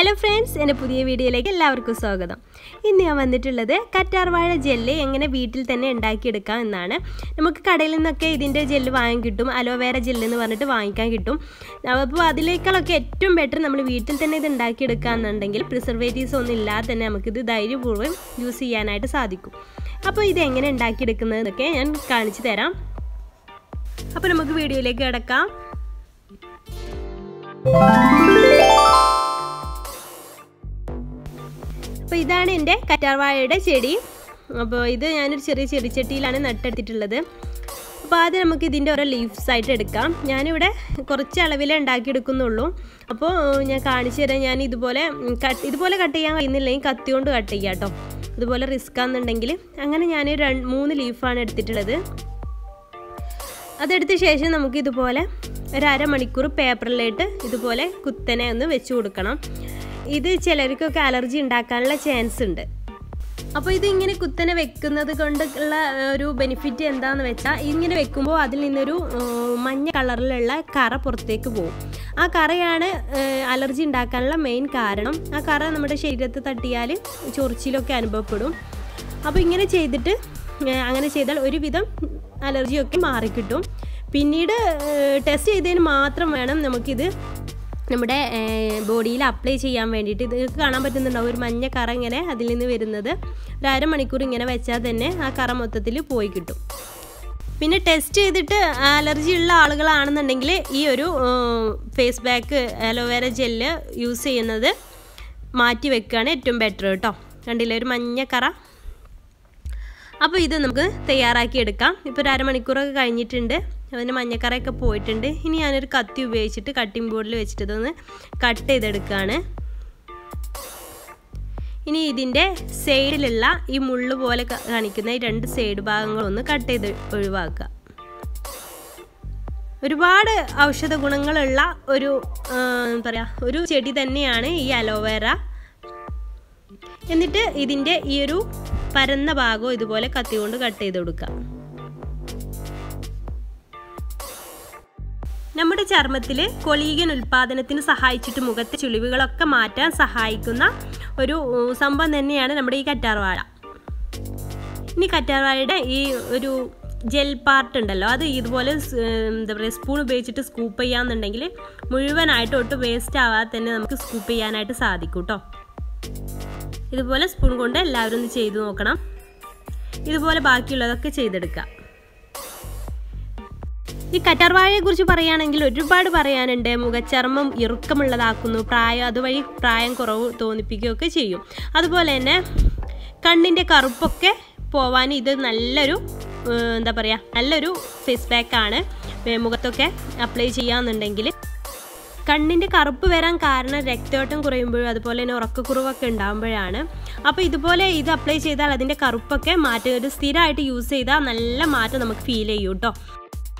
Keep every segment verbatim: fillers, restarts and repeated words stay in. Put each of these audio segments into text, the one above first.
Hello friends, I am going to video. I am going to the Katarwada jelly. I am going to the Katarwada jelly. I am going to the jelly. I am going to the jelly. I am This is the Katarwada Chedi. This is the Chedi. This is the leaf side. This is the leaf. This is an allergy and a chance. Now, if you have a benefit, you can use a color. Allergy and a main car. A car is a shade of the Tiali, Chorchillo Canberra. If you have an allergy, നമ്മുടെ ബോഡിയിൽ apply ചെയ്യാൻ വേണ്ടിട്ട് നിങ്ങൾക്ക് കാണാൻ പറ്റുന്നുണ്ടാവും ഒരു മഞ്ഞ കറ ഇങ്ങനെ അതിൽ നിന്ന് വരുന്നത് ഒരു അര മണിക്കൂർ ഇങ്ങനെ വെച്ചാൽ തന്നെ ആ കറ മൊത്തത്തിൽ പോയി കിട്ടും പിന്നെ ടെസ്റ്റ് ചെയ്തിട്ട് അലർജി ഉള്ള ആളുകളാണെന്നുണ്ടെങ്കിൽ ഈ ഒരു face pack aloe vera gel use ചെയ്യുന്നത് മാറ്റി വെക്കാനാണ് ഏറ്റവും ബെറ്റർ ട്ടോ കണ്ടില്ലേ ഒരു മഞ്ഞ കറ അപ്പോൾ ഇത് നമുക്ക് തയ്യാറാക്കി എടുക്കാം ഇപ്പോൾ ഒരു അര മണിക്കൂർ ഒക്കെ കഴിഞ്ഞിട്ടുണ്ട് അവനെ മഞ്ഞക്കരയൊക്കെ പോയിട്ടുണ്ട് ഇനി ഞാൻ ഒരു കത്തി ഉപയോഗിച്ചിട്ട് കട്ടിംഗ് ബോർഡിൽ വെച്ചിട്ട് ഇതൊന്ന് കട്ട് ചെയ്ത് എടുക്കാനാണ് ഇനി ഇതിന്റെ സൈഡിലുള്ള ഈ മുള്ള് പോലെ കാണിക്കുന്ന ഈ രണ്ട് സൈഡ് ഭാഗങ്ങൾ ഒന്ന് കട്ട് ചെയ്ത് ഒഴിവാക്കുക ഒരുപാട് ഔഷധ ഗുണങ്ങളുള്ള ഒരു എന്താ പറയാ ഒരു ചെടി തന്നെയാണ് ഈ അലോവേര എന്നിട്ട് ഇതിന്റെ ഈ ഒരു പരന്ന ഭാഗം ഇതുപോലെ കത്തി കൊണ്ട് കട്ട് ചെയ്ത് കൊടുക്കുക നമ്മുടെ ചർമ്മത്തിലെ കൊളീജൻ ഉൽപാദനത്തിന് സഹായിച്ചിട്ട് മുഖത്തെ ചുളിവുകളൊക്കെ മാറ്റാൻ സഹായിക്കുന്ന ഒരു സംഭവം തന്നെയാണ് നമ്മുടെ ഈ കറ്റാർവാഴ. ഇനി കറ്റാർവാഴയുടെ ഈ ഒരു ജെൽ പാർട്ട് ഉണ്ടല്ലോ അത് ഇതുപോലെ എന്താ പറയുക സ്പൂൺ ഉപയോഗിച്ചിട്ട് സ്കൂപ്പ് ചെയ്യാന്നുണ്ടെങ്കിൽ മുഴുവനായിട്ട് ഒട്ടും വേസ്റ്റ് ആവാതെ തന്നെ നമുക്ക് സ്കൂപ്പ് ചെയ്യാനായിട്ട് സാധിക്കും ട്ടോ. ഇതുപോലെ സ്പൂൺ കൊണ്ട് എല്ലാവരും ഒന്ന് ചെയ്തു നോക്കണം. ഇതുപോലെ ബാക്കിയുള്ളതൊക്കെ ചെയ്തെടുക്കുക. ഈ കറ്റാർവാഴയെ കുറിച്ച് പറയാനാണെങ്കിൽ ഒരുപാട് പറയാനുണ്ട് മുഖചർമ്മം ഇറുക്കമുള്ളതാക്കുന്നു പ്രായം അതുവഴി പ്രായം കുറവ് തോന്നിപ്പിക്കുകയൊക്കെ ചെയ്യും അതുപോലെ തന്നെ കണ്ണിന്റെ കറുപ്പൊക്കെ പോവാൻ ഇത് നല്ലൊരു എന്താ പറയാ നല്ലൊരു ഫേസ് പാക്ക് ആണ് മുഖത്തൊക്കെ അപ്ലൈ ചെയ്യാന്നുണ്ടെങ്കിൽ കണ്ണിന്റെ കറുപ്പ് വരാൻ കാരണം രക്തയോട്ടം കുറയുമ്പോൾ അതുപോലെ തന്നെ ഉറക്കക്കുറവൊക്കെ ഉണ്ടാവുമ്പോഴാണ് അപ്പോൾ ഇതുപോലെ ഇത് അപ്ലൈ ചെയ്താൽ അതിന്റെ കറുപ്പൊക്കെ മാറ്റി ഒരു സ്ഥിരമായിട്ട് യൂസ് ചെയ്താൽ നല്ല മാറ്റം നമുക്ക് ഫീൽ ചെയ്യും ട്ടോ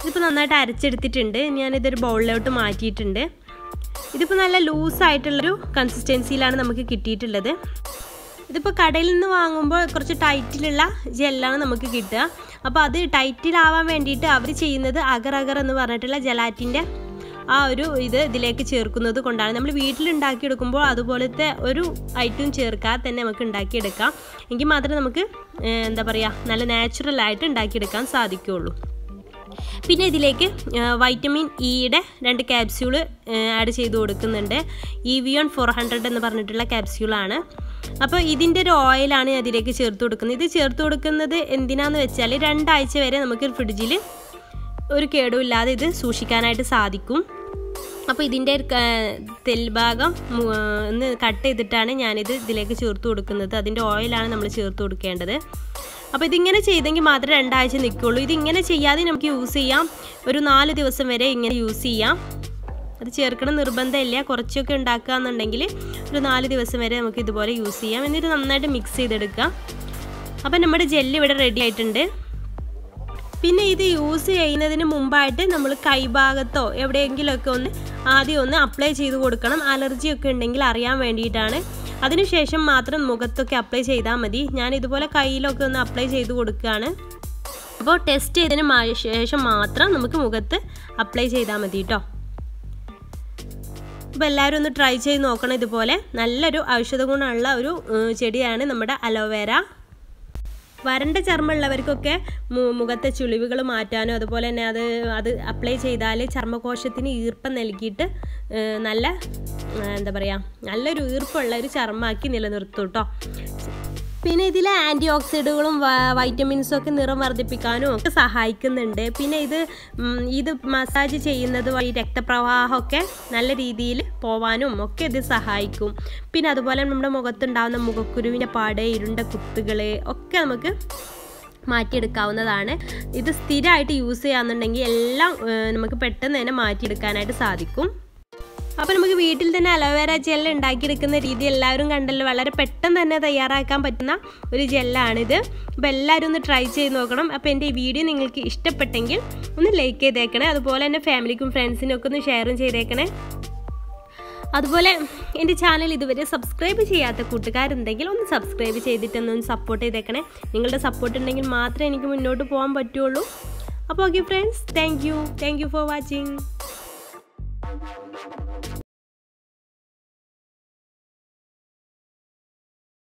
ഇതിപ്പോൾ നന്നായിട്ട് അരച്ചെടുത്തിട്ടുണ്ട് ഞാനിതൊരു ബൗളിലോട്ട് മാറ്റിയിട്ടുണ്ട് ഇതിപ്പോൾ നല്ല ലൂസായിട്ടുള്ളൊരു കൺസിസ്റ്റൻസിയിലാണ് നമുക്ക് കിട്ടിയിട്ടുള്ളത് ഇതിപ്പോൾ കടയിൽ നിന്ന് വാങ്ങുമ്പോൾ കുറച്ച് ടൈറ്റിലുള്ള ജെല്ലാണ് നമുക്ക് കിട്ടുക അപ്പോൾ അത് ടൈറ്റിലാവാൻ വേണ്ടിയിട്ട് അവർ ചെയ്യുന്നത് അഗർ അഗർ എന്ന് പറഞ്ഞിട്ടുള്ള ജെലാറ്റിൻ്റെ ആ ഒരു ഇത് ഇതിലേക്ക് ചേർക്കുന്നത് കൊണ്ടാണ് നമ്മൾ വീട്ടിലുണ്ടാക്കിയെടുക്കുമ്പോൾ അതുപോലത്തെ ഒരു ഐറ്റം ചേർക്കാതെ തന്നെ നമുക്ക് ഉണ്ടാക്കിയെടുക്കാം എങ്കിൽ മാത്രമേ നമുക്ക് എന്താ പറയുക നല്ല നാച്ചുറൽ ആയിട്ട് ഉണ്ടാക്കിയെടുക്കാൻ സാധിക്കുകയുള്ളൂ പിന്നെ ഇതിലേക്ക് വൈറ്റമിൻ ഇയുടെ രണ്ട് ക്യാപ്സ്യൂൾ ആഡ് ചെയ്തു കൊടുക്കുന്നുണ്ട് ഇവിയോൺ നാനൂറ് എന്ന് പറഞ്ഞിട്ടുള്ള ക്യാപ്സ്യൂൾ ആണ് അപ്പോൾ ഇതിന്റെ ഒരു ഓയിലാണ് ഞാൻ ഇതിലേക്ക് ചേർത്ത് കൊടുക്കുന്നത് ഇത് ചേർത്ത് കൊടുക്കുന്നത് എന്തിനാണെന്ന് വെച്ചാൽ രണ്ടാഴ്ച വരെ നമുക്ക് ഫ്രിഡ്ജിൽ ഒരു കേടുമില്ലാതെ ഇത് സൂക്ഷിക്കാനായിട്ട് സാധിക്കും അപ്പോൾ ഇതിന്റെ തെൽഭാഗം ഒന്ന് കട്ട് ചെയ്തിട്ടാണ് ഞാൻ ഇത് ഇതിലേക്ക് ചേർത്ത് കൊടുക്കുന്നത് അതിന്റെ ഓയിലാണ് നമ്മൾ ചേർത്ത് കൊടുക്കേണ്ടത് അപ്പോൾ ഇതിങ്ങനെ ചെയ്തെങ്കിൽ മാത്രമേ രണ്ടാഴ്ച നിൽക്കുള്ളൂ ഇതിങ്ങനെ ചെയ്യാതെ നമുക്ക് യൂസ് ചെയ്യാം ഒരു നാല് ദിവസം വരെ ഇങ്ങനെ യൂസ് ചെയ്യാം അത് ചേർക്കണം നിർബന്ധമില്ല. കുറച്ചൊക്കെ ഉണ്ടാക്കുകയെന്നുണ്ടെങ്കിൽ ഒരു നാല് ദിവസം വരെ നമുക്ക് ഇതുപോലെ യൂസ് ചെയ്യാം. എന്നിട്ട് നന്നായിട്ട് മിക്സ് ചെയ്തെടുക്കാം. അപ്പോൾ നമ്മുടെ ജെല്ല് ഇവിടെ റെഡി ആയിട്ടുണ്ട്. പിന്നെ ഇത് യൂസ് ചെയ്യുന്നതിന് മുമ്പായിട്ട് നമ്മൾ കൈഭാഗത്തോ എവിടെയെങ്കിലുമൊക്കെ ഒന്ന് ആദ്യം ഒന്ന് അപ്ലൈ ചെയ്ത് കൊടുക്കണം. അലർജിയൊക്കെ ഉണ്ടെങ്കിൽ അറിയാൻ വേണ്ടിയിട്ടാണ്. അതിനുശേഷം മാത്രം മുഖത്തൊക്കെ അപ്ലൈ ചെയ്താൽ മതി. ഞാൻ ഇതുപോലെ കയ്യിലൊക്കെ ഒന്ന് അപ്ലൈ ചെയ്ത് കൊടുക്കുകയാണ്. അപ്പോൾ ടെസ്റ്റ് ചെയ്തതിന് ശേഷം മാത്രം നമുക്ക് മുഖത്ത് അപ്ലൈ ചെയ്താൽ മതി കേട്ടോ. അപ്പോൾ എല്ലാവരും ഒന്ന് ട്രൈ ചെയ്ത് നോക്കണം. ഇതുപോലെ നല്ലൊരു ഔഷധ ഗുണമുള്ള ഒരു ചെടിയാണ് നമ്മുടെ അലോവേര. വരണ്ട ചർമ്മമുള്ളവർക്കൊക്കെ മുഖത്തെ ചുളിവുകൾ മാറ്റാനും അതുപോലെ തന്നെ അത് അത് അപ്ലൈ ചെയ്താൽ ചർമ്മകോശത്തിന് ഈർപ്പം നൽകിയിട്ട് നല്ല എന്താ പറയുക നല്ലൊരു ഈർപ്പമുള്ള ഒരു ചർമ്മമാക്കി നിലനിർത്തും കേട്ടോ. പിന്നെ ഇതിലെ ആൻറ്റി ഓക്സിഡുകളും വൈറ്റമിൻസും ഒക്കെ നിറം വർദ്ധിപ്പിക്കാനും ഒക്കെ സഹായിക്കുന്നുണ്ട്. പിന്നെ ഇത് ഇത് മസാജ് ചെയ്യുന്നത് വഴി രക്തപ്രവാഹമൊക്കെ നല്ല രീതിയിൽ പോവാനും ഒക്കെ ഇത് സഹായിക്കും. പിന്നെ അതുപോലെ നമ്മുടെ മുഖത്തുണ്ടാകുന്ന മുഖക്കുരുവിൻ്റെ പാട്, ഇരുണ്ട കുത്തുകൾ ഒക്കെ നമുക്ക് മാറ്റിയെടുക്കാവുന്നതാണ്. ഇത് സ്ഥിരമായിട്ട് യൂസ് ചെയ്യാന്നുണ്ടെങ്കിൽ എല്ലാം നമുക്ക് പെട്ടെന്ന് തന്നെ മാറ്റിയെടുക്കാനായിട്ട് സാധിക്കും. അപ്പോൾ നമുക്ക് വീട്ടിൽ തന്നെ അലോവേര ജെൽ ഉണ്ടാക്കിയെടുക്കുന്ന രീതി എല്ലാവരും കണ്ടല്ലോ. വളരെ പെട്ടെന്ന് തന്നെ തയ്യാറാക്കാൻ പറ്റുന്ന ഒരു ജെല്ലാണിത്. അപ്പോൾ എല്ലാവരും ഒന്ന് ട്രൈ ചെയ്ത് നോക്കണം. അപ്പോൾ എൻ്റെ ഈ വീഡിയോ നിങ്ങൾക്ക് ഇഷ്ടപ്പെട്ടെങ്കിൽ ഒന്ന് ലൈക്ക് ചെയ്തേക്കണേ. അതുപോലെ തന്നെ ഫാമിലിക്കും ഫ്രണ്ട്സിനും ഒക്കെ ഒന്ന് ഷെയറും ചെയ്തേക്കണേ. അതുപോലെ എൻ്റെ ചാനൽ ഇതുവരെ സബ്സ്ക്രൈബ് ചെയ്യാത്ത കൂട്ടുകാരുണ്ടെങ്കിൽ ഒന്ന് സബ്സ്ക്രൈബ് ചെയ്തിട്ടൊന്ന് സപ്പോർട്ട് ചെയ്തേക്കണേ. നിങ്ങളുടെ സപ്പോർട്ട് ഉണ്ടെങ്കിൽ മാത്രമേ എനിക്ക് മുന്നോട്ട് പോകാൻ പറ്റുള്ളൂ. അപ്പോൾ okay friends, thank you thank you for watching.